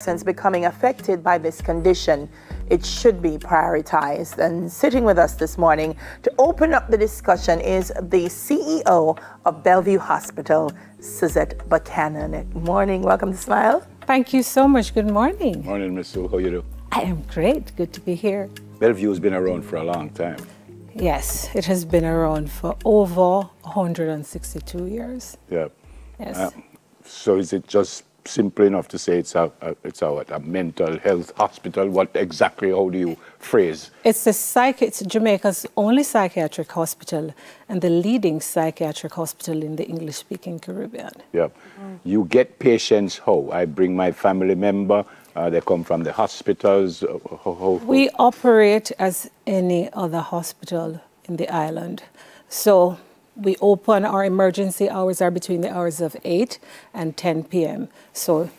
Since becoming affected by this condition, it should be prioritized. And sitting with us this morning to open up the discussion is the CEO of Bellevue Hospital, Suzette Buchanan. Good morning, welcome to Smile. Thank you so much, good morning. Morning, Ms. Sue, how are you doing? I am great, good to be here. Bellevue has been around for a long time. Yes, it has been around for over 162 years. Yeah. Yes. So is it just simple enough to say it's a mental health hospital? What exactly, how do you phrase? It's Jamaica's only psychiatric hospital and the leading psychiatric hospital in the English-speaking Caribbean. Yeah. You get patients how? I bring my family member, they come from the hospitals. We operate as any other hospital in the island. So we open, our emergency hours are between the hours of 8 and 10 p.m. So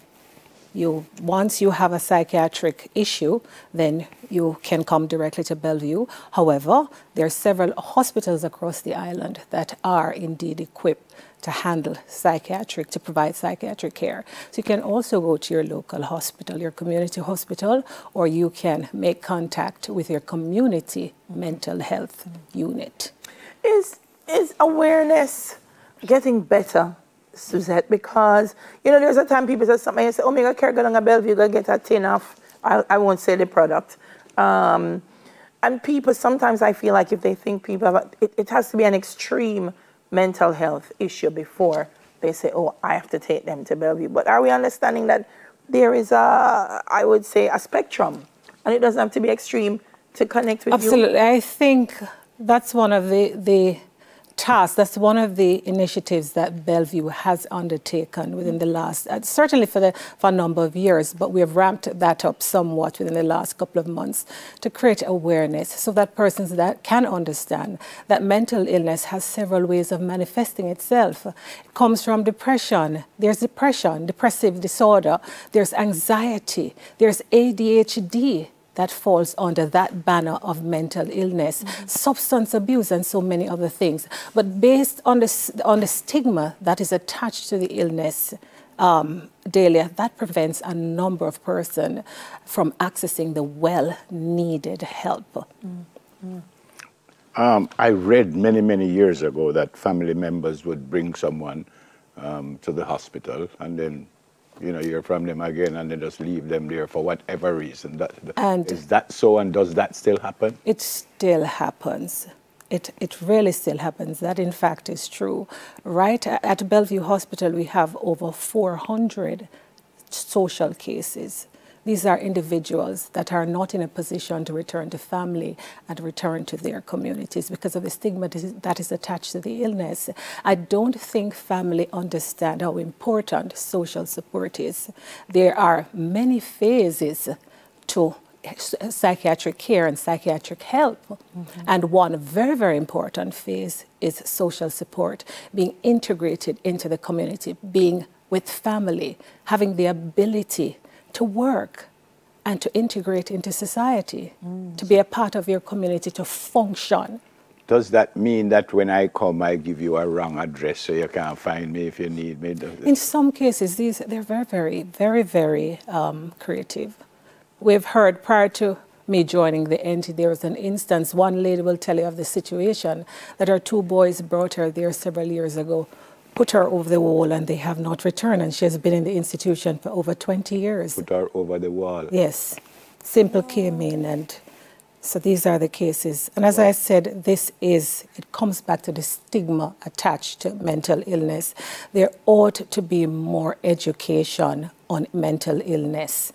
once you have a psychiatric issue, then you can come directly to Bellevue. However, there are several hospitals across the island that are indeed equipped to handle to provide psychiatric care. So you can also go to your local hospital, your community hospital, or you can make contact with your community mental health unit. Is awareness getting better, Suzette? Because, you know, there's a time people say something, you say, oh, my God, care, go down to Bellevue, go get a tin off. I won't say the product. And people, sometimes I feel like if they think people have, it has to be an extreme mental health issue before they say, oh, I have to take them to Bellevue. But are we understanding that there is a, I would say, a spectrum, and it doesn't have to be extreme to connect with you? Absolutely. I think that's one of the task, that's one of the initiatives that Bellevue has undertaken within the last, certainly for a number of years, but we have ramped that up somewhat within the last couple of months to create awareness so that persons that can understand that mental illness has several ways of manifesting itself. It comes from depression. There's depression, depressive disorder. There's anxiety. There's ADHD. That falls under that banner of mental illness, substance abuse, and so many other things. But based on the stigma that is attached to the illness daily, that prevents a number of persons from accessing the well-needed help. Mm-hmm. I read many years ago that family members would bring someone to the hospital, and then you know, you're from them again, and they just leave them there for whatever reason. Is that so, and does that still happen? It still happens. It really still happens. That, in fact, is true. Right at Bellevue Hospital, we have over 400 social cases. These are individuals that are not in a position to return to family and return to their communities because of the stigma that is attached to the illness. I don't think family understand how important social support is. There are many phases to psychiatric care and psychiatric help. Mm-hmm. And one very important phase is social support, being integrated into the community, being with family, having the ability to work and to integrate into society, to be a part of your community, to function. Does that mean that when I come, I give you a wrong address so you can't find me if you need me? In some cases, they're very, very creative. We've heard prior to me joining the entity, there was an instance, one lady will tell you of the situation, that her two boys brought her there several years ago, put her over the wall, and they have not returned, and she has been in the institution for over 20 years. Put her over the wall. Yes. Simple came in, and so these are the cases. And as I said, it comes back to the stigma attached to mental illness. There ought to be more education on mental illness.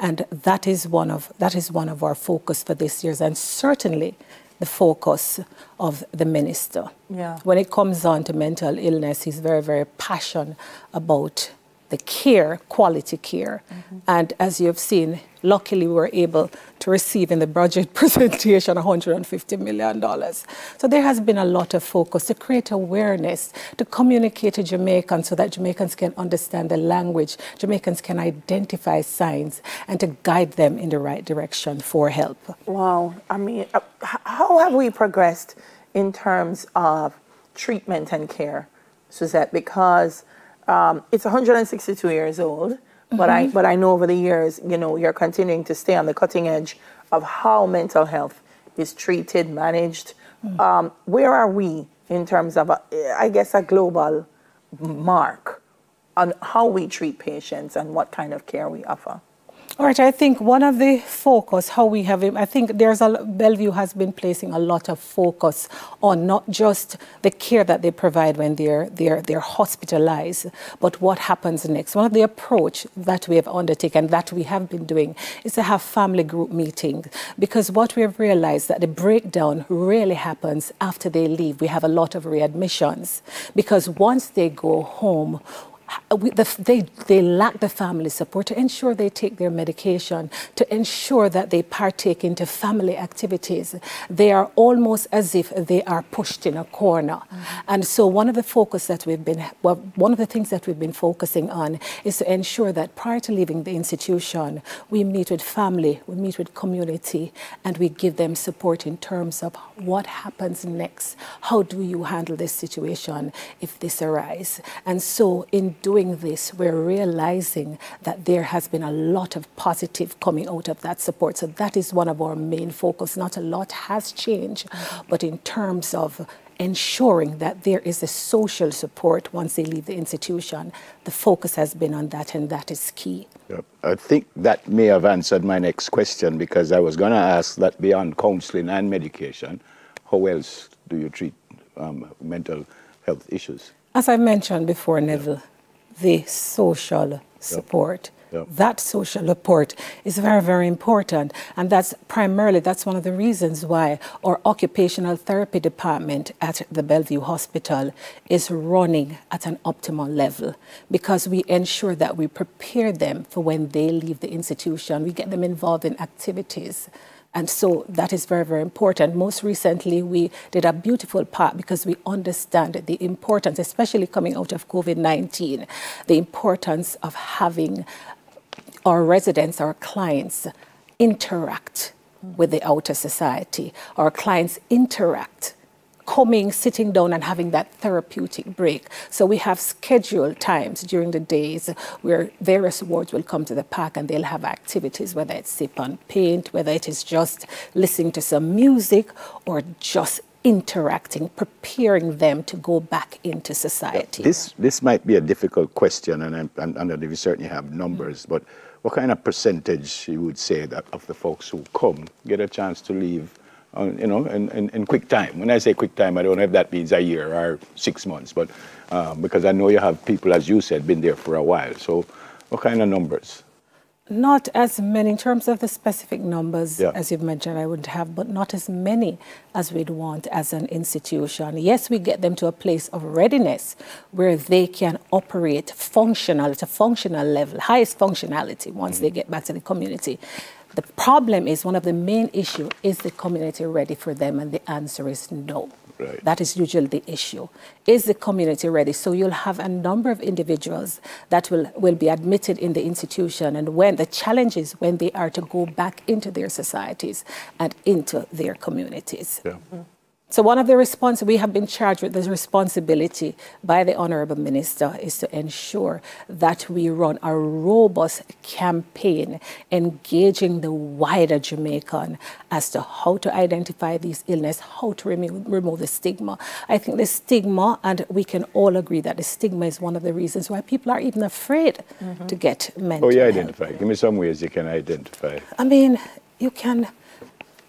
And that is one of our focus for this year, and certainly the focus of the minister. Yeah. When it comes down to mental illness, he's very passionate about the care, quality care. Mm-hmm. And as you've seen, luckily we were able to receive in the budget presentation $150 million. So there has been a lot of focus to create awareness, to communicate to Jamaicans so that Jamaicans can understand the language, Jamaicans can identify signs, and to guide them in the right direction for help. Wow. I mean, how have we progressed in terms of treatment and care, Suzette? Because it's 162 years old. But I know over the years, you know, you're continuing to stay on the cutting edge of how mental health is treated, managed. Where are we in terms of, a global mark on how we treat patients and what kind of care we offer? All right, I think one of the focus, how we have, I think Bellevue has been placing a lot of focus on not just the care that they provide when they're hospitalized, but what happens next. One of the approach that we have undertaken, that we have been doing, is to have family group meetings, because what we have realized that the breakdown really happens after they leave. We have a lot of readmissions, because once they go home, they lack the family support to ensure they take their medication, to ensure that they partake into family activities. They are almost as if they are pushed in a corner. And so one of the things that we've been focusing on is to ensure that prior to leaving the institution, we meet with family, we meet with community, and we give them support in terms of what happens next. How do you handle this situation if this arises? And so in doing this, we're realizing that there has been a lot of positive coming out of that support. So that is one of our main focus. Not a lot has changed, but in terms of ensuring that there is a social support once they leave the institution, the focus has been on that, and that is key. Yep. I think that may have answered my next question, because I was going to ask that beyond counseling and medication, how else do you treat mental health issues? As I mentioned before, Neville, the social support. That social support is very, very important, and that's one of the reasons why our occupational therapy department at the Bellevue Hospital is running at an optimal level, because we ensure that we prepare them for when they leave the institution. We get them involved in activities. And so that is very, very important. Most recently, we did a beautiful part, because we understand the importance, especially coming out of COVID-19, the importance of having our residents, our clients, interact with the outer society. Our clients interact, coming, sitting down, and having that therapeutic break. So we have scheduled times during the days where various wards will come to the park and they'll have activities, whether it's sip and paint, whether it is just listening to some music, or just interacting, preparing them to go back into society. This might be a difficult question, and we certainly have numbers, but what kind of percentage you would say that of the folks who come get a chance to leave in quick time? When I say quick time, I don't know if that means a year or 6 months, but because I know you have people, as you said, been there for a while. So what kind of numbers? Not as many in terms of the specific numbers, as you've mentioned, I would have, but not as many as we'd want as an institution. Yes, we get them to a place of readiness where they can operate functional, at a functional level, highest functionality, once they get back to the community. The problem is, one of the main issues is, the community ready for them? And the answer is no. Right. That is usually the issue. Is the community ready? So you'll have a number of individuals that will be admitted in the institution, and when the challenge is when they are to go back into their societies and into their communities. Yeah. So one of the response we have been charged with, this responsibility by the Honorable Minister, is to ensure that we run a robust campaign engaging the wider Jamaican as to how to identify these illnesses, how to remove the stigma. I think the stigma, and we can all agree that the stigma is one of the reasons why people are even afraid to get mental health. Identify. Give me some ways you can identify. I mean, you can...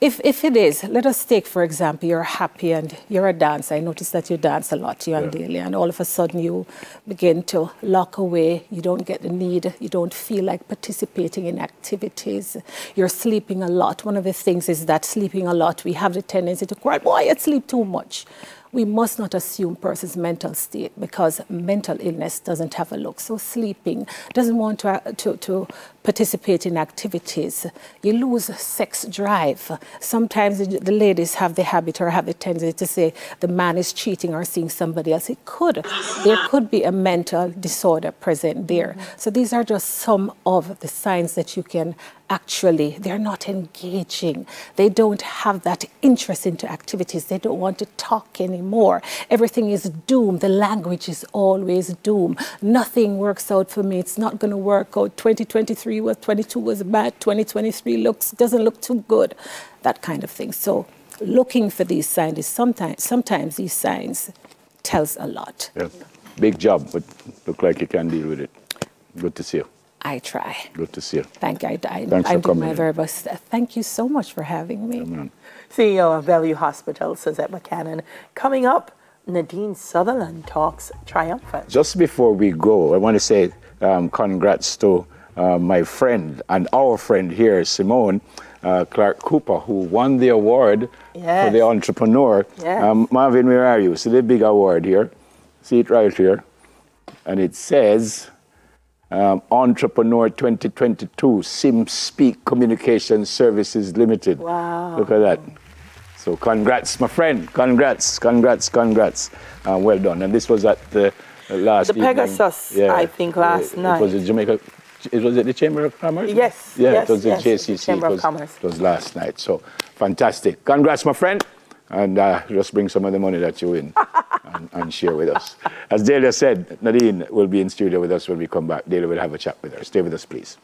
If it is, let us take, for example, you're happy and you're a dancer. I notice that you dance a lot, you and Daily, and all of a sudden you begin to lock away. You don't get the need. You don't feel like participating in activities. You're sleeping a lot. One of the things is that sleeping a lot, we have the tendency to cry, "Why I sleep too much?" We must not assume person's mental state, because mental illness doesn't have a look. So sleeping, doesn't want to participate in activities. You lose sex drive. Sometimes the ladies have the habit or have the tendency to say the man is cheating or seeing somebody else. There could be a mental disorder present there. So these are just some of the signs that you can actually, they're not engaging. They don't have that interest into activities. They don't want to talk anymore. anymore. Everything is doom. The language is always doom. Nothing works out for me. It's not going to work out. 2023 was, 22 was bad. 2023 doesn't look too good. That kind of thing. So looking for these signs is sometimes these signs tells a lot. Yeah. Big job, but look like you can deal with it. Good to see you. I try. Good to see you. Thank you. I do my very best. Thank you so much for having me. Amen. CEO of Bellevue Hospital, Suzette Buchanan. Coming up, Nadine Sutherland talks triumphant. Just before we go, I want to say congrats to my friend and our friend here, Simone Clark-Cooper, who won the award for the entrepreneur. Yes. Marvin, where are you? See the big award here. See it right here. And it says... Entrepreneur 2022 SimSpeak Communication Services Limited. Wow. Look at that. So congrats, my friend. Congrats, congrats, congrats. Well done. And this was at the last The Pegasus, yeah, I think, last night. It was in Jamaica. It was at the Chamber of Commerce? Yes. Yeah, yes, it was at JCC. Chamber of Commerce. It was last night. So fantastic. Congrats, my friend. And just bring some of the money that you win. And share with us. As Delia said, Nadine will be in studio with us when we come back. Delia will have a chat with her. Stay with us, please.